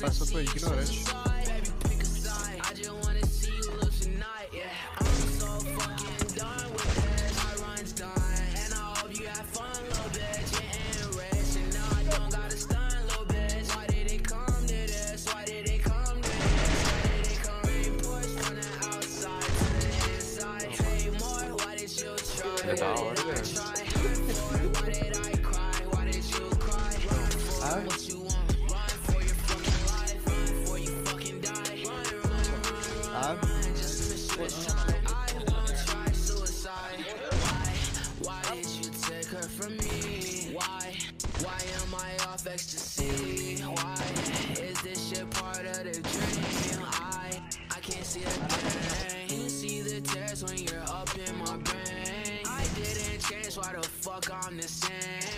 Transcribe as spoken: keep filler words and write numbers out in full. That's the thing, you know that. I just wanna see you look tonight, yeah. I'm so fucking done with this. My run's done, and I hope you have fun, little bitch. You ain't rich, and now I don't gotta stun, little bitch. Why did it come to this? Why did it come to this? Why did it come? Being pushed from the outside to the inside. Hey, more, why did you try? Why did I try? Why did I cry? Why did you cry? Run for what you want. From me, why, why am I off ecstasy? Why is this shit part of the dream? I, I can't see the pain. You see the tears when you're up in my brain. I didn't change, why the fuck I'm the same?